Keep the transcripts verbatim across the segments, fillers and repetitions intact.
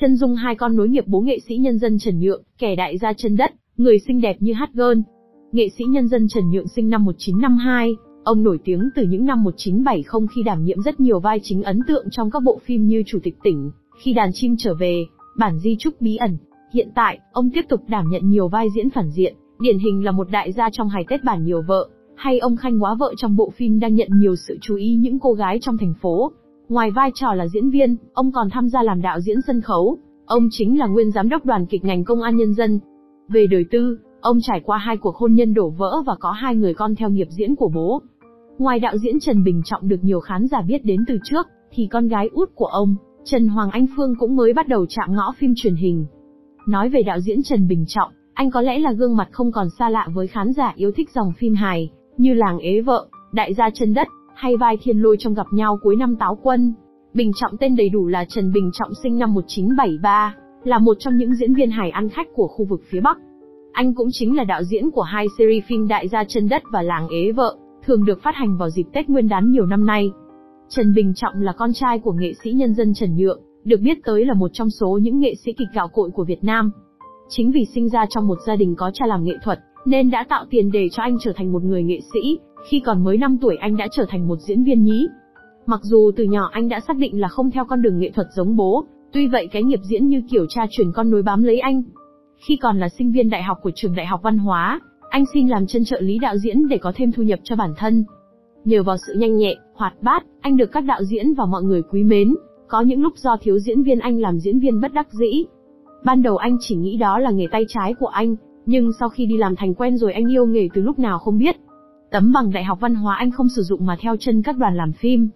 chân dung hai con nối nghiệp bố nghệ sĩ nhân dân Trần Nhượng, kẻ đại gia chân đất, người xinh đẹp như hát gơn. Nghệ sĩ nhân dân Trần Nhượng sinh năm một nghìn chín trăm năm mươi hai, ông nổi tiếng từ những năm một nghìn chín trăm bảy mươi khi đảm nhiệm rất nhiều vai chính ấn tượng trong các bộ phim như Chủ tịch tỉnh, Khi đàn chim trở về, Bản di trúc bí ẩn. Hiện tại, ông tiếp tục đảm nhận nhiều vai diễn phản diện, điển hình là một đại gia trong hài Tết Bản nhiều vợ, hay ông Khanh quá vợ trong bộ phim đang nhận nhiều sự chú ý những cô gái trong thành phố. Ngoài vai trò là diễn viên, ông còn tham gia làm đạo diễn sân khấu, ông chính là nguyên giám đốc đoàn kịch ngành công an nhân dân. Về đời tư, ông trải qua hai cuộc hôn nhân đổ vỡ và có hai người con theo nghiệp diễn của bố. Ngoài đạo diễn Trần Bình Trọng được nhiều khán giả biết đến từ trước, thì con gái út của ông, Trần Hoàng Anh Phương cũng mới bắt đầu chạm ngõ phim truyền hình. Nói về đạo diễn Trần Bình Trọng, anh có lẽ là gương mặt không còn xa lạ với khán giả yêu thích dòng phim hài, như Làng Ế Vợ, Đại Gia Chân Đất, hay vai Thiên Lôi trong Gặp Nhau cuối năm Táo Quân. Bình Trọng tên đầy đủ là Trần Bình Trọng sinh năm một nghìn chín trăm bảy mươi ba, là một trong những diễn viên hài ăn khách của khu vực phía Bắc. Anh cũng chính là đạo diễn của hai series phim Đại Gia Chân Đất và Làng Ế Vợ, thường được phát hành vào dịp Tết Nguyên đán nhiều năm nay. Trần Bình Trọng là con trai của nghệ sĩ nhân dân Trần Nhượng, được biết tới là một trong số những nghệ sĩ kịch gạo cội của Việt Nam. Chính vì sinh ra trong một gia đình có cha làm nghệ thuật, nên đã tạo tiền đề cho anh trở thành một người nghệ sĩ. Khi còn mới năm tuổi anh đã trở thành một diễn viên nhí. Mặc dù từ nhỏ anh đã xác định là không theo con đường nghệ thuật giống bố, tuy vậy cái nghiệp diễn như kiểu cha truyền con nối bám lấy anh. Khi còn là sinh viên đại học của trường Đại học Văn hóa, anh xin làm chân trợ lý đạo diễn để có thêm thu nhập cho bản thân. Nhờ vào sự nhanh nhẹn, hoạt bát, anh được các đạo diễn và mọi người quý mến. Có những lúc do thiếu diễn viên anh làm diễn viên bất đắc dĩ. Ban đầu anh chỉ nghĩ đó là nghề tay trái của anh, nhưng sau khi đi làm thành quen rồi anh yêu nghề từ lúc nào không biết. Tấm bằng Đại học Văn hóa anh không sử dụng mà theo chân các đoàn làm phim.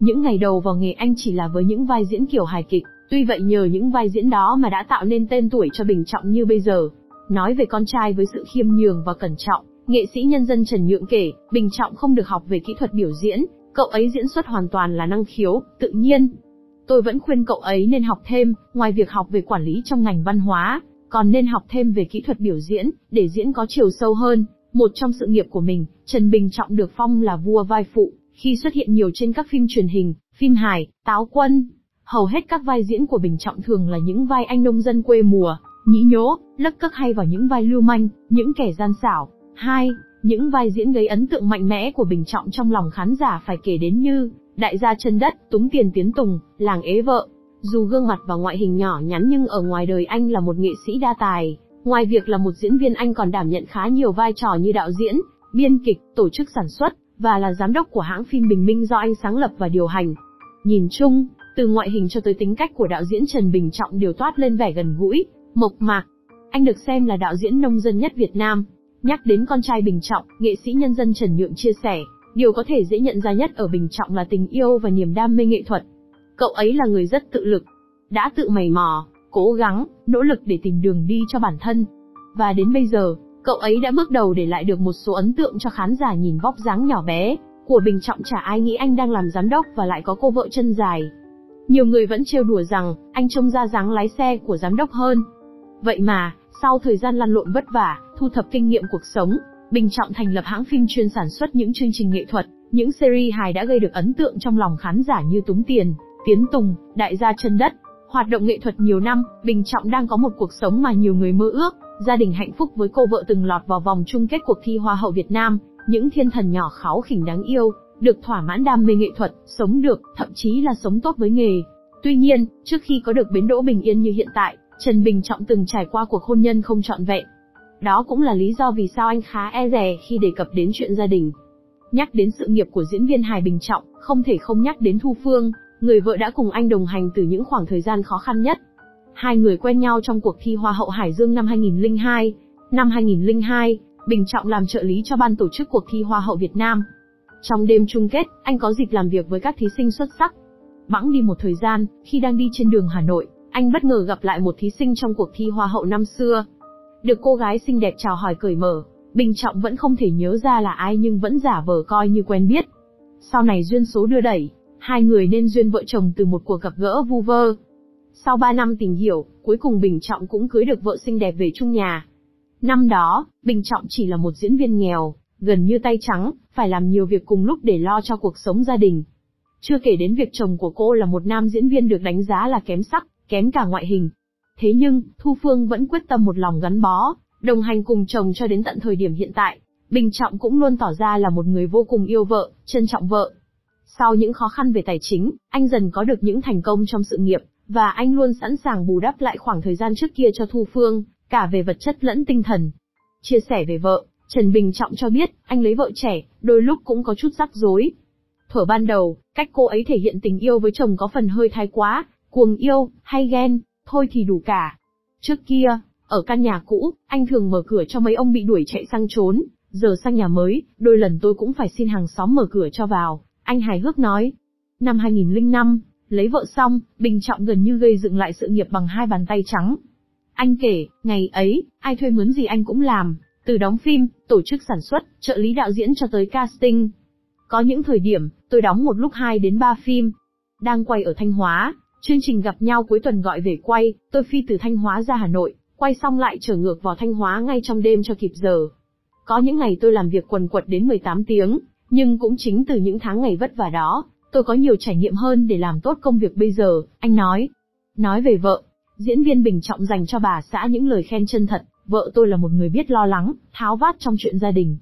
Những ngày đầu vào nghề anh chỉ là với những vai diễn kiểu hài kịch, tuy vậy nhờ những vai diễn đó mà đã tạo nên tên tuổi cho Bình Trọng như bây giờ. Nói về con trai với sự khiêm nhường và cẩn trọng, nghệ sĩ nhân dân Trần Nhượng kể, Bình Trọng không được học về kỹ thuật biểu diễn, cậu ấy diễn xuất hoàn toàn là năng khiếu, tự nhiên. Tôi vẫn khuyên cậu ấy nên học thêm, ngoài việc học về quản lý trong ngành văn hóa, còn nên học thêm về kỹ thuật biểu diễn, để diễn có chiều sâu hơn. Một trong sự nghiệp của mình, Trần Bình Trọng được phong là vua vai phụ, khi xuất hiện nhiều trên các phim truyền hình, phim hài, Táo Quân. Hầu hết các vai diễn của Bình Trọng thường là những vai anh nông dân quê mùa, nhí nhố, lấc cấc hay vào những vai lưu manh, những kẻ gian xảo. Hai, những vai diễn gây ấn tượng mạnh mẽ của Bình Trọng trong lòng khán giả phải kể đến như Đại Gia Chân Đất, Túng Tiền Tiến Tùng, Làng Ế Vợ. Dù gương mặt và ngoại hình nhỏ nhắn nhưng ở ngoài đời anh là một nghệ sĩ đa tài. Ngoài việc là một diễn viên anh còn đảm nhận khá nhiều vai trò như đạo diễn, biên kịch, tổ chức sản xuất, và là giám đốc của hãng phim Bình Minh do anh sáng lập và điều hành. Nhìn chung, từ ngoại hình cho tới tính cách của đạo diễn Trần Bình Trọng đều toát lên vẻ gần gũi, mộc mạc. Anh được xem là đạo diễn nông dân nhất Việt Nam. Nhắc đến con trai Bình Trọng, nghệ sĩ nhân dân Trần Nhượng chia sẻ, điều có thể dễ nhận ra nhất ở Bình Trọng là tình yêu và niềm đam mê nghệ thuật. Cậu ấy là người rất tự lực, đã tự mày mò, cố gắng, nỗ lực để tìm đường đi cho bản thân. Và đến bây giờ, cậu ấy đã bước đầu để lại được một số ấn tượng cho khán giả. Nhìn vóc dáng nhỏ bé của Bình Trọng chả ai nghĩ anh đang làm giám đốc và lại có cô vợ chân dài. Nhiều người vẫn trêu đùa rằng anh trông ra dáng lái xe của giám đốc hơn. Vậy mà, sau thời gian lăn lộn vất vả, thu thập kinh nghiệm cuộc sống, Bình Trọng thành lập hãng phim chuyên sản xuất những chương trình nghệ thuật, những series hài đã gây được ấn tượng trong lòng khán giả như Túng Tiền, Tiến Tùng, Đại Gia Chân Đất. Hoạt động nghệ thuật nhiều năm, Bình Trọng đang có một cuộc sống mà nhiều người mơ ước, gia đình hạnh phúc với cô vợ từng lọt vào vòng chung kết cuộc thi Hoa hậu Việt Nam, những thiên thần nhỏ kháu khỉnh đáng yêu, được thỏa mãn đam mê nghệ thuật, sống được, thậm chí là sống tốt với nghề. Tuy nhiên, trước khi có được bến đỗ bình yên như hiện tại, Trần Bình Trọng từng trải qua cuộc hôn nhân không trọn vẹn. Đó cũng là lý do vì sao anh khá e dè khi đề cập đến chuyện gia đình. Nhắc đến sự nghiệp của diễn viên hài Bình Trọng, không thể không nhắc đến Thu Phương, người vợ đã cùng anh đồng hành từ những khoảng thời gian khó khăn nhất. Hai người quen nhau trong cuộc thi Hoa hậu Hải Dương năm hai nghìn không trăm lẻ hai. Năm hai nghìn không trăm lẻ hai, Bình Trọng làm trợ lý cho ban tổ chức cuộc thi Hoa hậu Việt Nam. Trong đêm chung kết, anh có dịp làm việc với các thí sinh xuất sắc. Bẵng đi một thời gian, khi đang đi trên đường Hà Nội, anh bất ngờ gặp lại một thí sinh trong cuộc thi Hoa hậu năm xưa. Được cô gái xinh đẹp chào hỏi cởi mở, Bình Trọng vẫn không thể nhớ ra là ai nhưng vẫn giả vờ coi như quen biết. Sau này duyên số đưa đẩy, hai người nên duyên vợ chồng từ một cuộc gặp gỡ vu vơ. Sau ba năm tìm hiểu, cuối cùng Bình Trọng cũng cưới được vợ xinh đẹp về chung nhà. Năm đó, Bình Trọng chỉ là một diễn viên nghèo, gần như tay trắng, phải làm nhiều việc cùng lúc để lo cho cuộc sống gia đình. Chưa kể đến việc chồng của cô là một nam diễn viên được đánh giá là kém sắc, kém cả ngoại hình. Thế nhưng, Thu Phương vẫn quyết tâm một lòng gắn bó, đồng hành cùng chồng cho đến tận thời điểm hiện tại. Bình Trọng cũng luôn tỏ ra là một người vô cùng yêu vợ, trân trọng vợ. Sau những khó khăn về tài chính, anh dần có được những thành công trong sự nghiệp, và anh luôn sẵn sàng bù đắp lại khoảng thời gian trước kia cho Thu Phương, cả về vật chất lẫn tinh thần. Chia sẻ về vợ, Trần Bình Trọng cho biết, anh lấy vợ trẻ, đôi lúc cũng có chút rắc rối. Thuở ban đầu, cách cô ấy thể hiện tình yêu với chồng có phần hơi thái quá, cuồng yêu, hay ghen, thôi thì đủ cả. Trước kia, ở căn nhà cũ, anh thường mở cửa cho mấy ông bị đuổi chạy sang trốn, giờ sang nhà mới, đôi lần tôi cũng phải xin hàng xóm mở cửa cho vào, anh hài hước nói. Năm hai nghìn không trăm lẻ năm, lấy vợ xong, Bình Trọng gần như gây dựng lại sự nghiệp bằng hai bàn tay trắng. Anh kể, ngày ấy, ai thuê mướn gì anh cũng làm, từ đóng phim, tổ chức sản xuất, trợ lý đạo diễn cho tới casting. Có những thời điểm, tôi đóng một lúc hai đến ba phim. Đang quay ở Thanh Hóa, chương trình gặp nhau cuối tuần gọi về quay, tôi phi từ Thanh Hóa ra Hà Nội, quay xong lại trở ngược vào Thanh Hóa ngay trong đêm cho kịp giờ. Có những ngày tôi làm việc quần quật đến mười tám tiếng, nhưng cũng chính từ những tháng ngày vất vả đó, tôi có nhiều trải nghiệm hơn để làm tốt công việc bây giờ, anh nói. Nói về vợ, diễn viên Bình Trọng dành cho bà xã những lời khen chân thật, vợ tôi là một người biết lo lắng, tháo vát trong chuyện gia đình.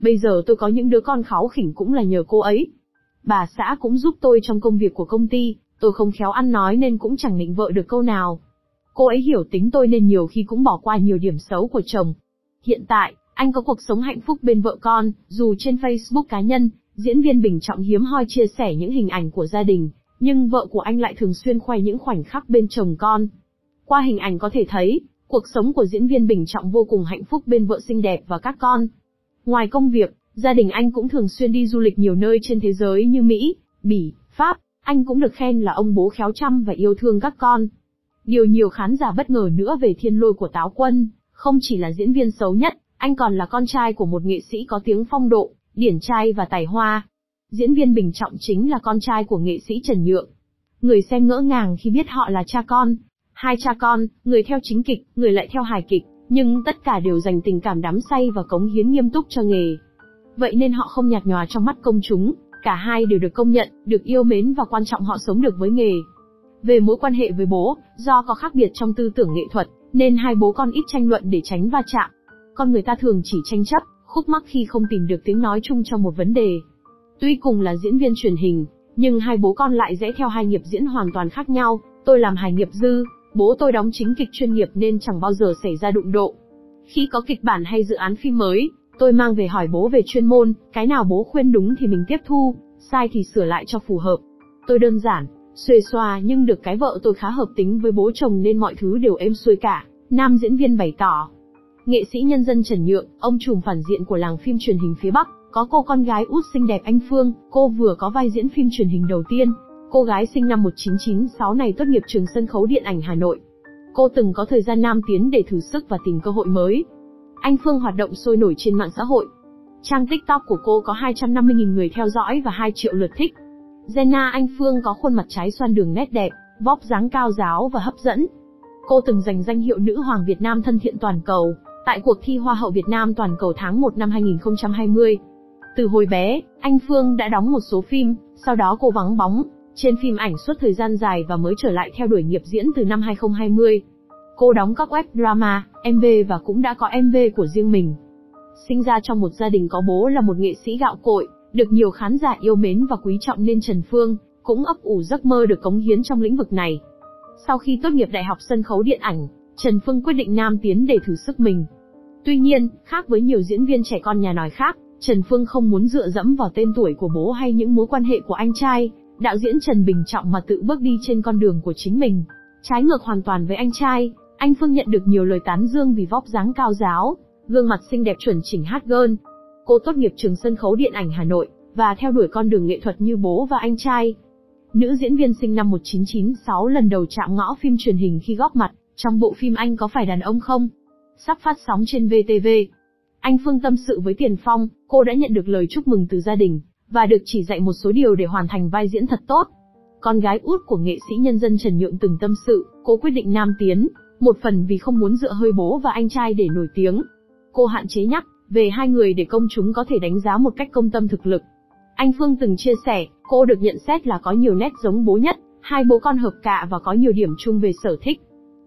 Bây giờ tôi có những đứa con kháu khỉnh cũng là nhờ cô ấy. Bà xã cũng giúp tôi trong công việc của công ty, tôi không khéo ăn nói nên cũng chẳng nịnh vợ được câu nào. Cô ấy hiểu tính tôi nên nhiều khi cũng bỏ qua nhiều điểm xấu của chồng. Hiện tại, anh có cuộc sống hạnh phúc bên vợ con, dù trên Facebook cá nhân, diễn viên Bình Trọng hiếm hoi chia sẻ những hình ảnh của gia đình, nhưng vợ của anh lại thường xuyên khoe những khoảnh khắc bên chồng con. Qua hình ảnh có thể thấy, cuộc sống của diễn viên Bình Trọng vô cùng hạnh phúc bên vợ xinh đẹp và các con. Ngoài công việc, gia đình anh cũng thường xuyên đi du lịch nhiều nơi trên thế giới như Mỹ, Bỉ, Pháp, anh cũng được khen là ông bố khéo chăm và yêu thương các con. Điều nhiều khán giả bất ngờ nữa về Thiên Lôi của Táo Quân, không chỉ là diễn viên xấu nhất, anh còn là con trai của một nghệ sĩ có tiếng phong độ, điển trai và tài hoa. Diễn viên Bình Trọng chính là con trai của nghệ sĩ Trần Nhượng. Người xem ngỡ ngàng khi biết họ là cha con. Hai cha con, người theo chính kịch, người lại theo hài kịch, nhưng tất cả đều dành tình cảm đắm say và cống hiến nghiêm túc cho nghề. Vậy nên họ không nhạt nhòa trong mắt công chúng, cả hai đều được công nhận, được yêu mến và quan trọng họ sống được với nghề. Về mối quan hệ với bố, do có khác biệt trong tư tưởng nghệ thuật, nên hai bố con ít tranh luận để tránh va chạm. Con người ta thường chỉ tranh chấp, khúc mắc khi không tìm được tiếng nói chung cho một vấn đề. Tuy cùng là diễn viên truyền hình, nhưng hai bố con lại rẽ theo hai nghiệp diễn hoàn toàn khác nhau, tôi làm hài nghiệp dư, bố tôi đóng chính kịch chuyên nghiệp nên chẳng bao giờ xảy ra đụng độ. Khi có kịch bản hay dự án phim mới, tôi mang về hỏi bố về chuyên môn, cái nào bố khuyên đúng thì mình tiếp thu, sai thì sửa lại cho phù hợp. Tôi đơn giản, xuề xoa nhưng được cái vợ tôi khá hợp tính với bố chồng nên mọi thứ đều êm xuôi cả, nam diễn viên bày tỏ. Nghệ sĩ nhân dân Trần Nhượng, ông trùm phản diện của làng phim truyền hình phía Bắc, có cô con gái út xinh đẹp Anh Phương, cô vừa có vai diễn phim truyền hình đầu tiên. Cô gái sinh năm một nghìn chín trăm chín mươi sáu này tốt nghiệp trường sân khấu điện ảnh Hà Nội. Cô từng có thời gian nam tiến để thử sức và tìm cơ hội mới. Anh Phương hoạt động sôi nổi trên mạng xã hội. Trang TikTok của cô có hai trăm năm mươi nghìn người theo dõi và hai triệu lượt thích. Jenna Anh Phương có khuôn mặt trái xoan đường nét đẹp, vóc dáng cao ráo và hấp dẫn. Cô từng giành danh hiệu Nữ hoàng Việt Nam thân thiện toàn cầu tại cuộc thi Hoa hậu Việt Nam toàn cầu tháng một năm hai nghìn không trăm hai mươi. Từ hồi bé, Anh Phương đã đóng một số phim, sau đó cô vắng bóng trên phim ảnh suốt thời gian dài và mới trở lại theo đuổi nghiệp diễn từ năm hai nghìn không trăm hai mươi. Cô đóng các web drama, em vê và cũng đã có em vê của riêng mình. Sinh ra trong một gia đình có bố là một nghệ sĩ gạo cội, được nhiều khán giả yêu mến và quý trọng nên Trần Phương cũng ấp ủ giấc mơ được cống hiến trong lĩnh vực này. Sau khi tốt nghiệp Đại học Sân khấu Điện ảnh, Trần Phương quyết định nam tiến để thử sức mình. Tuy nhiên, khác với nhiều diễn viên trẻ con nhà nòi khác, Trần Phương không muốn dựa dẫm vào tên tuổi của bố hay những mối quan hệ của anh trai, đạo diễn Trần Bình Trọng mà tự bước đi trên con đường của chính mình. Trái ngược hoàn toàn với anh trai, Anh Phương nhận được nhiều lời tán dương vì vóc dáng cao ráo, gương mặt xinh đẹp chuẩn chỉnh hot girl. Cô tốt nghiệp trường sân khấu điện ảnh Hà Nội và theo đuổi con đường nghệ thuật như bố và anh trai. Nữ diễn viên sinh năm một nghìn chín trăm chín mươi sáu lần đầu chạm ngõ phim truyền hình khi góp mặt trong bộ phim Anh Có Phải Đàn Ông Không, sắp phát sóng trên vê tê vê. Anh Phương tâm sự với Tiền Phong, cô đã nhận được lời chúc mừng từ gia đình và được chỉ dạy một số điều để hoàn thành vai diễn thật tốt. Con gái út của nghệ sĩ nhân dân Trần Nhượng từng tâm sự, cô quyết định nam tiến, một phần vì không muốn dựa hơi bố và anh trai để nổi tiếng. Cô hạn chế nhắc về hai người để công chúng có thể đánh giá một cách công tâm thực lực. Anh Phương từng chia sẻ, cô được nhận xét là có nhiều nét giống bố nhất, hai bố con hợp cạ và có nhiều điểm chung về sở thích.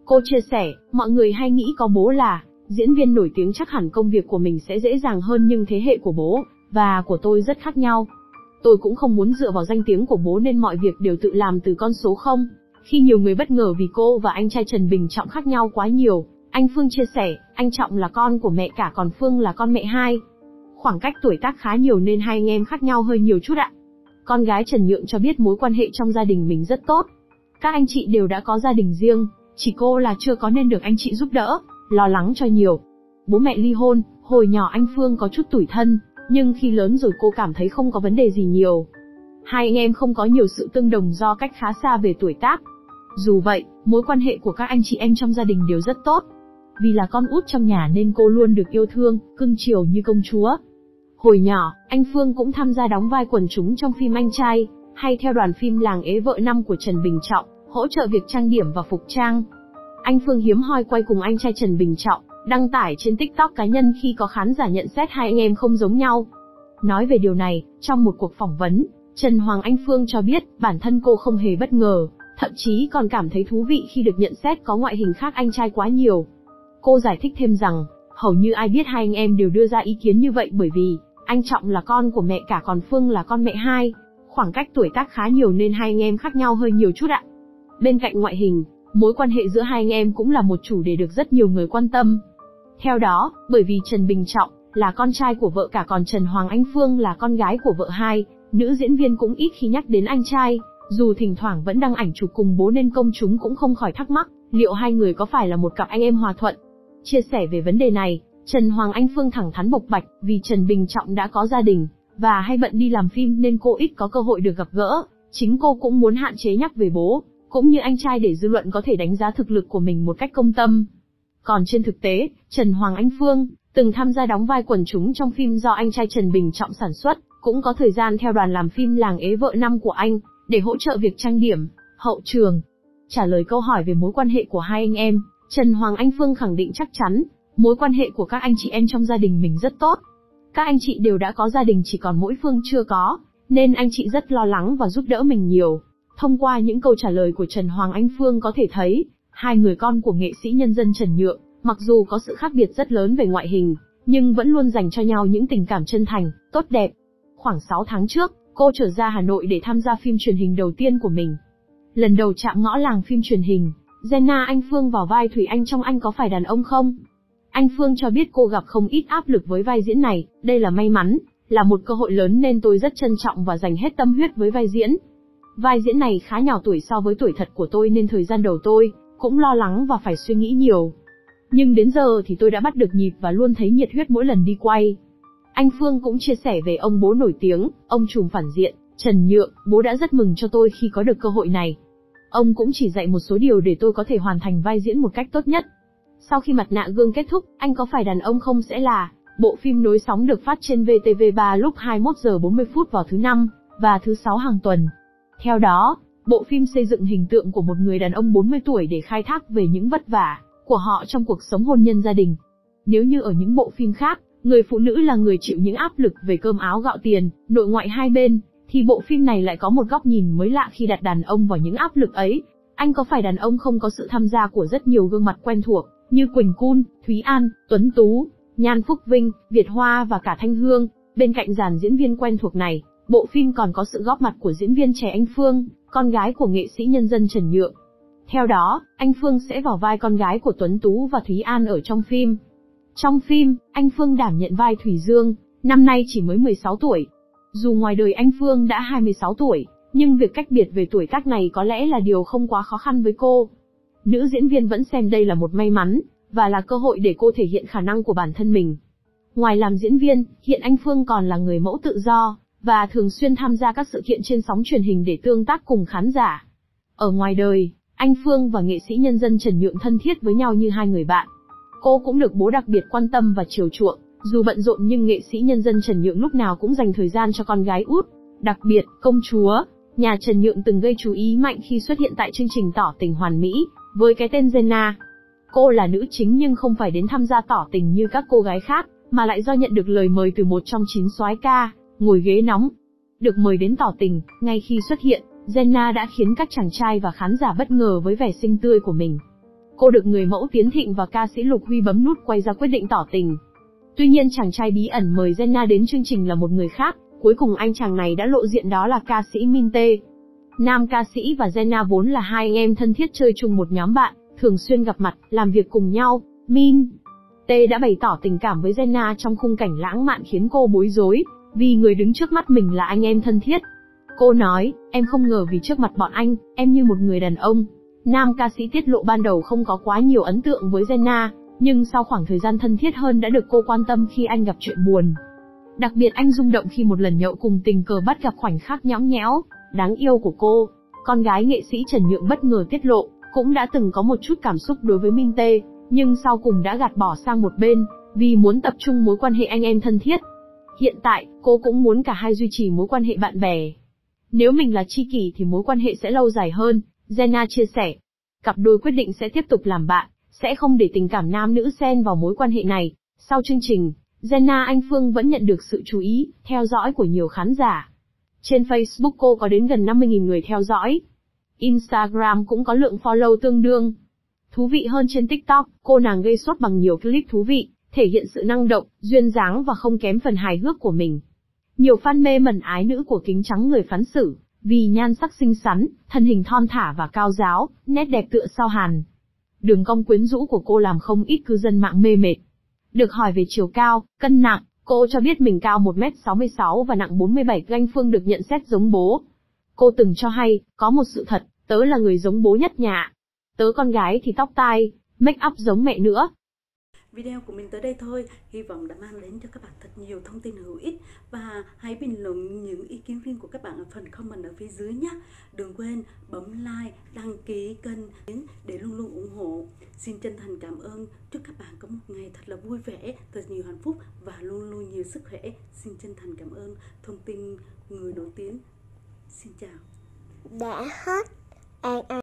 Cô chia sẻ, mọi người hay nghĩ có bố là diễn viên nổi tiếng chắc hẳn công việc của mình sẽ dễ dàng hơn, nhưng thế hệ của bố và của tôi rất khác nhau. Tôi cũng không muốn dựa vào danh tiếng của bố nên mọi việc đều tự làm từ con số không. Khi nhiều người bất ngờ vì cô và anh trai Trần Bình Trọng khác nhau quá nhiều, anh Phương chia sẻ, anh Trọng là con của mẹ cả còn Phương là con mẹ hai. Khoảng cách tuổi tác khá nhiều nên hai anh em khác nhau hơi nhiều chút ạ. Con gái Trần Nhượng cho biết mối quan hệ trong gia đình mình rất tốt. Các anh chị đều đã có gia đình riêng, chỉ cô là chưa có nên được anh chị giúp đỡ, lo lắng cho nhiều. Bố mẹ ly hôn, hồi nhỏ anh Phương có chút tủi thân, nhưng khi lớn rồi cô cảm thấy không có vấn đề gì nhiều. Hai anh em không có nhiều sự tương đồng do cách khá xa về tuổi tác. Dù vậy, mối quan hệ của các anh chị em trong gia đình đều rất tốt. Vì là con út trong nhà nên cô luôn được yêu thương, cưng chiều như công chúa. Hồi nhỏ, anh Phương cũng tham gia đóng vai quần chúng trong phim Anh Trai, hay theo đoàn phim Làng Ế Vợ Năm của Trần Bình Trọng, hỗ trợ việc trang điểm và phục trang. Anh Phương hiếm hoi quay cùng anh trai Trần Bình Trọng, đăng tải trên TikTok cá nhân khi có khán giả nhận xét hai anh em không giống nhau. Nói về điều này, trong một cuộc phỏng vấn, Trần Hoàng Anh Phương cho biết bản thân cô không hề bất ngờ, thậm chí còn cảm thấy thú vị khi được nhận xét có ngoại hình khác anh trai quá nhiều. Cô giải thích thêm rằng, hầu như ai biết hai anh em đều đưa ra ý kiến như vậy bởi vì anh Trọng là con của mẹ cả còn Phương là con mẹ hai, khoảng cách tuổi tác khá nhiều nên hai anh em khác nhau hơi nhiều chút ạ. Bên cạnh ngoại hình, mối quan hệ giữa hai anh em cũng là một chủ đề được rất nhiều người quan tâm. Theo đó, bởi vì Trần Bình Trọng là con trai của vợ cả còn Trần Hoàng Anh Phương là con gái của vợ hai, nữ diễn viên cũng ít khi nhắc đến anh trai, dù thỉnh thoảng vẫn đăng ảnh chụp cùng bố nên công chúng cũng không khỏi thắc mắc, liệu hai người có phải là một cặp anh em hòa thuận? Chia sẻ về vấn đề này, Trần Hoàng Anh Phương thẳng thắn bộc bạch, vì Trần Bình Trọng đã có gia đình và hay bận đi làm phim nên cô ít có cơ hội được gặp gỡ. Chính cô cũng muốn hạn chế nhắc về bố, cũng như anh trai để dư luận có thể đánh giá thực lực của mình một cách công tâm. Còn trên thực tế, Trần Hoàng Anh Phương từng tham gia đóng vai quần chúng trong phim do anh trai Trần Bình Trọng sản xuất, cũng có thời gian theo đoàn làm phim Làng Ế Vợ Năm của anh để hỗ trợ việc trang điểm, hậu trường. Trả lời câu hỏi về mối quan hệ của hai anh em, Trần Hoàng Anh Phương khẳng định chắc chắn, mối quan hệ của các anh chị em trong gia đình mình rất tốt. Các anh chị đều đã có gia đình, chỉ còn mỗi Phương chưa có, nên anh chị rất lo lắng và giúp đỡ mình nhiều. Thông qua những câu trả lời của Trần Hoàng Anh Phương có thể thấy, hai người con của nghệ sĩ nhân dân Trần Nhượng, mặc dù có sự khác biệt rất lớn về ngoại hình, nhưng vẫn luôn dành cho nhau những tình cảm chân thành, tốt đẹp. Khoảng sáu tháng trước, cô trở ra Hà Nội để tham gia phim truyền hình đầu tiên của mình. Lần đầu chạm ngõ làng phim truyền hình, Jenna Anh Phương vào vai Thủy Anh trong Anh Có Phải Đàn Ông Không? Anh Phương cho biết cô gặp không ít áp lực với vai diễn này, đây là may mắn, là một cơ hội lớn nên tôi rất trân trọng và dành hết tâm huyết với vai diễn. Vai diễn này khá nhỏ tuổi so với tuổi thật của tôi nên thời gian đầu tôi cũng lo lắng và phải suy nghĩ nhiều. Nhưng đến giờ thì tôi đã bắt được nhịp và luôn thấy nhiệt huyết mỗi lần đi quay. Anh Phương cũng chia sẻ về ông bố nổi tiếng, ông trùm phản diện, Trần Nhượng, bố đã rất mừng cho tôi khi có được cơ hội này. Ông cũng chỉ dạy một số điều để tôi có thể hoàn thành vai diễn một cách tốt nhất. Sau khi Mặt Nạ Gương kết thúc, Anh Có Phải Đàn Ông Không sẽ là bộ phim nối sóng được phát trên vê tê vê ba lúc hai mươi mốt giờ bốn mươi phút vào thứ Năm và thứ Sáu hàng tuần. Theo đó, bộ phim xây dựng hình tượng của một người đàn ông bốn mươi tuổi để khai thác về những vất vả của họ trong cuộc sống hôn nhân gia đình. Nếu như ở những bộ phim khác, người phụ nữ là người chịu những áp lực về cơm áo gạo tiền, nội ngoại hai bên, thì bộ phim này lại có một góc nhìn mới lạ khi đặt đàn ông vào những áp lực ấy. Anh Có Phải Đàn Ông Không có sự tham gia của rất nhiều gương mặt quen thuộc như Quỳnh Cun, Thúy An, Tuấn Tú, Nhan Phúc Vinh, Việt Hoa và cả Thanh Hương. Bên cạnh dàn diễn viên quen thuộc này, bộ phim còn có sự góp mặt của diễn viên trẻ Anh Phương, con gái của nghệ sĩ nhân dân Trần Nhượng. Theo đó, Anh Phương sẽ vào vai con gái của Tuấn Tú và Thúy An ở trong phim. Trong phim, Anh Phương đảm nhận vai Thủy Dương, năm nay chỉ mới mười sáu tuổi. Dù ngoài đời Anh Phương đã hai mươi sáu tuổi, nhưng việc cách biệt về tuổi tác này có lẽ là điều không quá khó khăn với cô. Nữ diễn viên vẫn xem đây là một may mắn, và là cơ hội để cô thể hiện khả năng của bản thân mình. Ngoài làm diễn viên, hiện Anh Phương còn là người mẫu tự do, và thường xuyên tham gia các sự kiện trên sóng truyền hình để tương tác cùng khán giả. Ở ngoài đời, Anh Phương và nghệ sĩ nhân dân Trần Nhượng thân thiết với nhau như hai người bạn. Cô cũng được bố đặc biệt quan tâm và chiều chuộng, dù bận rộn nhưng nghệ sĩ nhân dân Trần Nhượng lúc nào cũng dành thời gian cho con gái út, đặc biệt công chúa. Nhà Trần Nhượng từng gây chú ý mạnh khi xuất hiện tại chương trình Tỏ Tình Hoàn Mỹ, với cái tên Jenna. Cô là nữ chính nhưng không phải đến tham gia tỏ tình như các cô gái khác, mà lại do nhận được lời mời từ một trong chín soái ca, ngồi ghế nóng. Được mời đến tỏ tình, ngay khi xuất hiện, Jenna đã khiến các chàng trai và khán giả bất ngờ với vẻ xinh tươi của mình. Cô được người mẫu Tiến Thịnh và ca sĩ Lục Huy bấm nút quay ra quyết định tỏ tình. Tuy nhiên chàng trai bí ẩn mời Jenna đến chương trình là một người khác, cuối cùng anh chàng này đã lộ diện, đó là ca sĩ Min Tae. Nam ca sĩ và Jenna vốn là hai anh em thân thiết, chơi chung một nhóm bạn, thường xuyên gặp mặt, làm việc cùng nhau. Min Tae đã bày tỏ tình cảm với Jenna trong khung cảnh lãng mạn khiến cô bối rối, vì người đứng trước mắt mình là anh em thân thiết. Cô nói, em không ngờ vì trước mặt bọn anh, em như một người đàn ông. Nam ca sĩ tiết lộ ban đầu không có quá nhiều ấn tượng với Jenna, nhưng sau khoảng thời gian thân thiết hơn đã được cô quan tâm khi anh gặp chuyện buồn. Đặc biệt anh rung động khi một lần nhậu cùng tình cờ bắt gặp khoảnh khắc nhõng nhẽo, đáng yêu của cô. Con gái nghệ sĩ Trần Nhượng bất ngờ tiết lộ, cũng đã từng có một chút cảm xúc đối với Min Tae, nhưng sau cùng đã gạt bỏ sang một bên, vì muốn tập trung mối quan hệ anh em thân thiết. Hiện tại, cô cũng muốn cả hai duy trì mối quan hệ bạn bè. Nếu mình là tri kỷ thì mối quan hệ sẽ lâu dài hơn, Jenna chia sẻ. Cặp đôi quyết định sẽ tiếp tục làm bạn, sẽ không để tình cảm nam nữ xen vào mối quan hệ này. Sau chương trình, Jenna Anh Phương vẫn nhận được sự chú ý, theo dõi của nhiều khán giả. Trên Facebook cô có đến gần năm mươi nghìn người theo dõi. Instagram cũng có lượng follow tương đương. Thú vị hơn trên TikTok, cô nàng gây sốt bằng nhiều clip thú vị, thể hiện sự năng động, duyên dáng và không kém phần hài hước của mình. Nhiều fan mê mẩn ái nữ của kính trắng người phán xử, vì nhan sắc xinh xắn, thân hình thon thả và cao ráo, nét đẹp tựa sao Hàn. Đường cong quyến rũ của cô làm không ít cư dân mạng mê mệt. Được hỏi về chiều cao, cân nặng, cô cho biết mình cao một mét sáu mươi sáu và nặng bốn mươi bảy ki-lô-gam. Anh Phương được nhận xét giống bố. Cô từng cho hay, có một sự thật, tớ là người giống bố nhất nhà. Tớ con gái thì tóc tai, make up giống mẹ nữa. Video của mình tới đây thôi, hy vọng đã mang đến cho các bạn thật nhiều thông tin hữu ích và hãy bình luận những ý kiến riêng của các bạn ở phần comment ở phía dưới nhé. Đừng quên bấm like, đăng ký kênh để luôn luôn ủng hộ. Xin chân thành cảm ơn, chúc các bạn có một ngày thật là vui vẻ, thật nhiều hạnh phúc và luôn luôn nhiều sức khỏe. Xin chân thành cảm ơn thông tin người nổi tiếng. Xin chào. Đã hết.